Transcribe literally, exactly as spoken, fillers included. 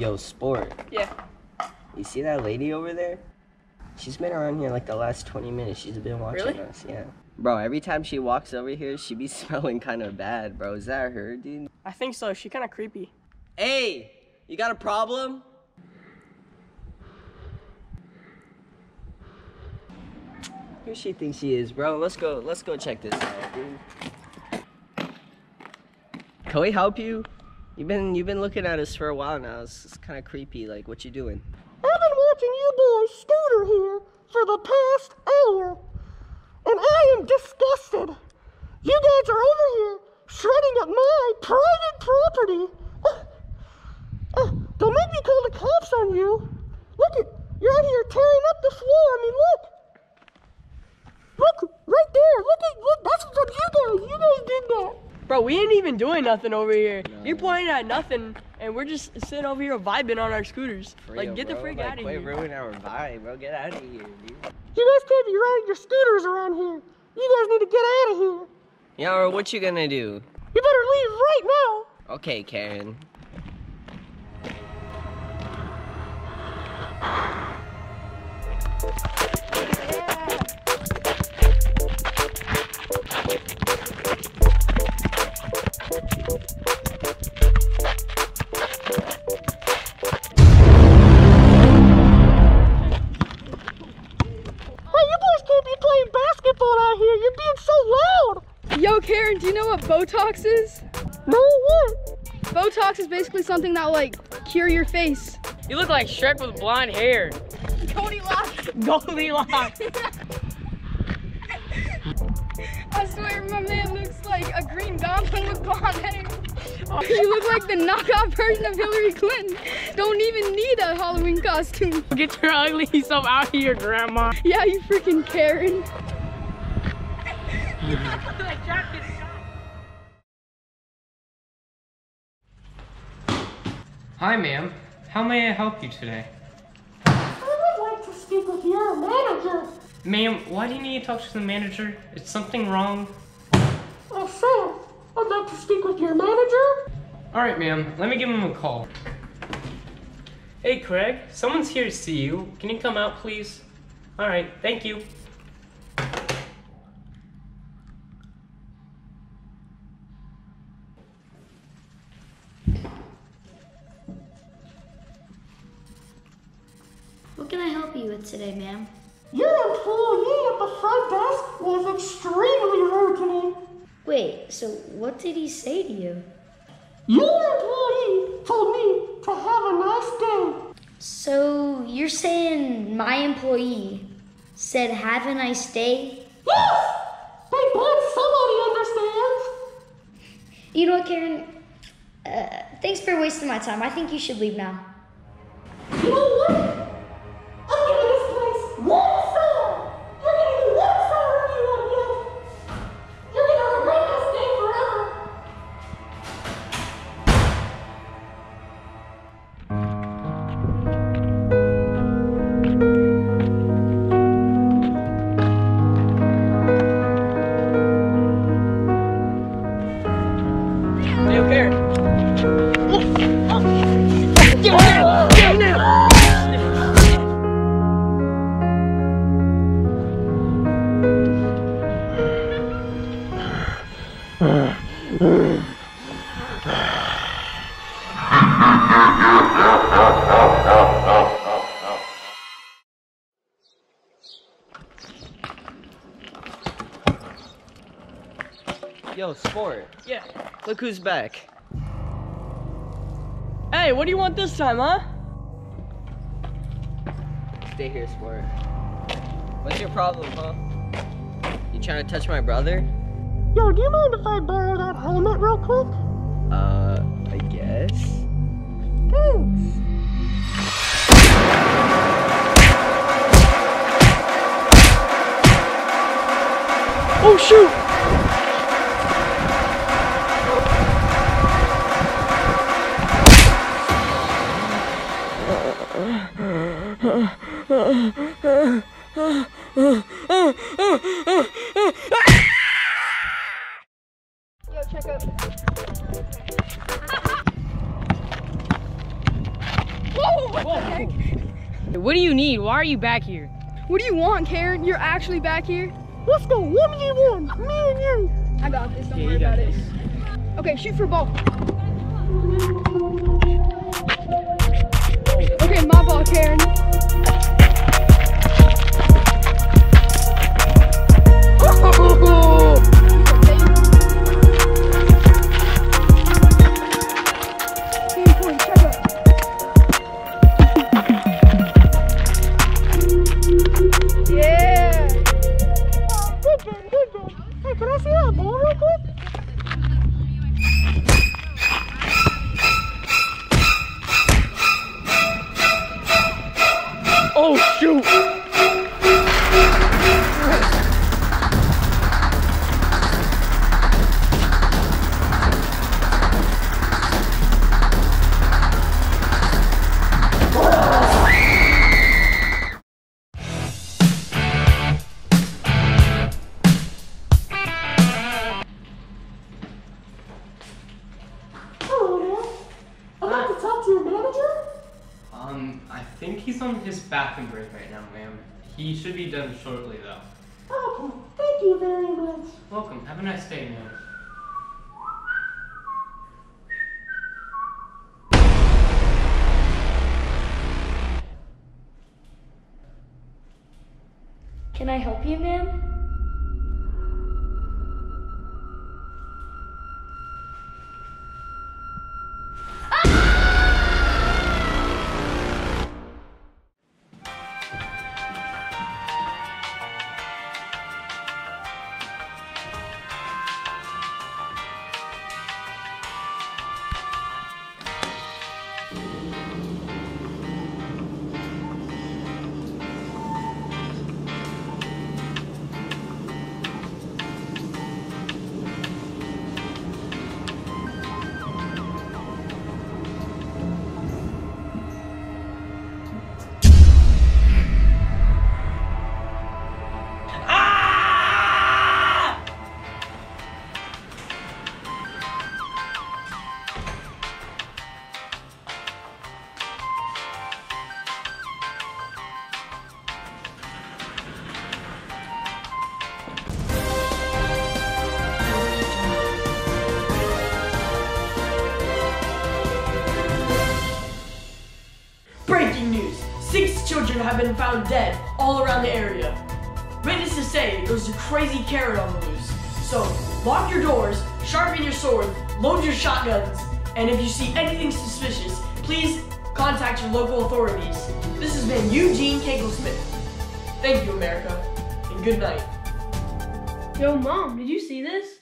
Yo, Sport. Yeah. You see that lady over there? She's been around here like the last twenty minutes. She's been watching really? us, yeah. Bro, every time she walks over here, she be smelling kind of bad, bro. Is that her, dude? I think so. She kind of creepy. Hey, you got a problem? Who she thinks she is, bro? Let's go. Let's go check this out, dude. Can we help you? You've been you've been looking at us for a while now. It's, it's kind of creepy. Like, what you doing? I've been watching you be a scooter here for the past hour, and I am disgusted. You guys are over here shredding up my private property. Uh, uh, don't make me call the cops on you. Look, at, you're out here tearing up the floor. I mean, look. Look, right there. Look at, look, that's from you guys. You guys did that. Bro, we ain't even doing nothing over here. No. You're pointing at nothing, and we're just sitting over here vibing on our scooters. Free like, get bro. the freak like, out of here. Quit ruining our vibe, bro. Get out of here, dude. You guys can't be riding your scooters around here. You guys need to get out of here. Yeah, or what you gonna do? You better leave right now. Okay, Karen. Karen, do you know what Botox is? No, what? Botox is basically something that will, like, cure your face. You look like Shrek with blonde hair. Goldilocks. Goldilocks. I swear my man looks like a green goblin with blonde hair. You look like the knockoff version of Hillary Clinton. Don't even need a Halloween costume. Get your ugly self out of here, Grandma. Yeah, you freaking Karen. Hi, ma'am. How may I help you today? I would like to speak with your manager. Ma'am, why do you need to talk to the manager? Is something wrong? Oh, sir. I'd like to speak with your manager. All right, ma'am. Let me give him a call. Hey, Craig. Someone's here to see you. Can you come out, please? All right. Thank you. Today, ma'am. Your employee at the front desk was extremely rude to me. Wait, so what did he say to you? Your employee told me to have a nice day. So you're saying my employee said have a nice day? Yes! My God, somebody understands. You know what, Karen? Uh, thanks for wasting my time. I think you should leave now. You know what? Yo, Sport. Yeah. Look who's back. Hey, what do you want this time, huh? Stay here, Sport. What's your problem, huh? You trying to touch my brother? Yo, do you mind if I borrow that helmet real quick? Uh, I guess. Thanks. Oh, shoot! Whoa, what Whoa. the heck? What do you need? Why are you back here? What do you want, Karen? You're actually back here? Let's go, one v one, me and you. I got this, don't yeah, worry about this. it. Okay, shoot for ball. Okay, my ball, Karen. Oh shoot! I think he's on his bathroom break right now, ma'am. He should be done shortly, though. Okay, thank you very much. Welcome. Have a nice day, ma'am. Can I help you, ma'am? Children have been found dead all around the area. Witnesses say it was a crazy Karen on the loose. So lock your doors, sharpen your sword, load your shotguns, and if you see anything suspicious, please contact your local authorities. This has been Eugene Kagelsmith. Thank you, America, and good night. Yo, Mom, did you see this?